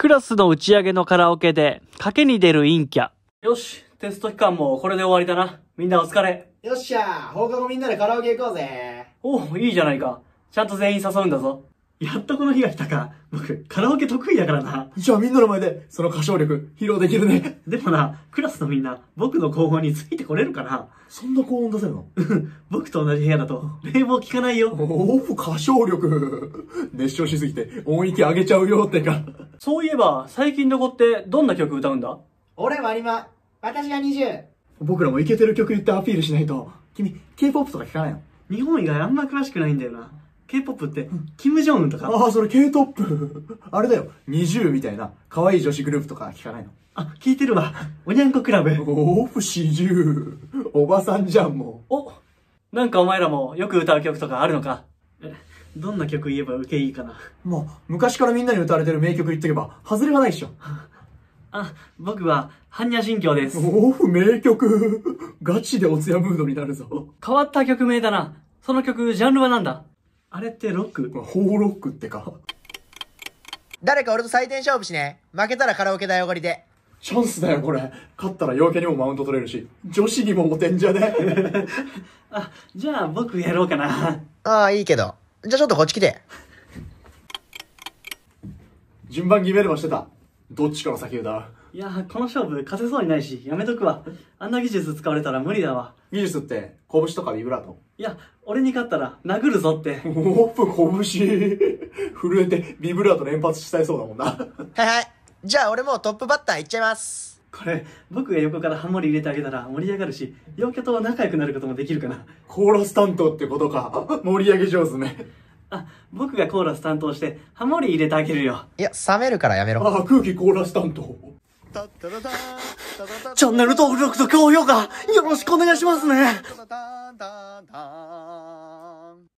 クラスの打ち上げのカラオケで賭けに出る陰キャ。よし、テスト期間もこれで終わりだな。みんなお疲れ。よっしゃー、放課後みんなでカラオケ行こうぜ。おお、いいじゃないか。ちゃんと全員誘うんだぞ。やっとこの日が来たか。僕、カラオケ得意だからな。じゃあみんなの前で、その歌唱力、披露できるね。でもな、クラスのみんな、僕の高音についてこれるかな。そんな高音出せるの？僕と同じ部屋だと、冷房効かないよ。おお、歌唱力。熱唱しすぎて、音域上げちゃうよってか。そういえば、最近の子って、どんな曲歌うんだ？俺は今、私が20。僕らもイケてる曲言ってアピールしないと。君、K-POP とか聞かないの？日本以外あんま詳しくないんだよな。K-POP って、キム・ジョンウンとか。ああ、それ K-TOP。あれだよ、20みたいな、可愛い女子グループとか聞かないの？あ、聞いてるわ。おにゃんこクラブ。おー、40。おばさんじゃん、もう。お、なんかお前らもよく歌う曲とかあるのか。どんな曲言えば受けいいかな。もう、昔からみんなに歌われてる名曲言っとけば、外れはないっしょ。あ、僕は、般若心経です。おー、名曲。ガチでおつやムードになるぞ。変わった曲名だな。その曲、ジャンルはなんだ？あれってロック？ホーロックってか。誰か俺と採点勝負しね。負けたらカラオケ代おごりで。チャンスだよこれ。勝ったら陽キャにもマウント取れるし、女子にもモテんじゃね。あ、じゃあ僕やろうかな。ああ、いいけど。じゃあちょっとこっち来て。順番決めればしてた。どっちから先歌う？いやー、この勝負勝てそうにないし、やめとくわ。あんな技術使われたら無理だわ。技術って、拳とかビブラート？いや、俺に勝ったら殴るぞって。おっぷ、拳。震えてビブラート連発しちゃいそうだもんな。はいはい。じゃあ俺もうトップバッター行っちゃいます。これ、僕が横からハモリ入れてあげたら盛り上がるし、陽キャと仲良くなることもできるかな。コーラス担当ってことか。盛り上げ上手ね。あ、僕がコーラス担当して、ハモリ入れてあげるよ。いや、冷めるからやめろ。ああ、空気コーラス担当。チャンネル登録と高評価よろしくお願いしますね。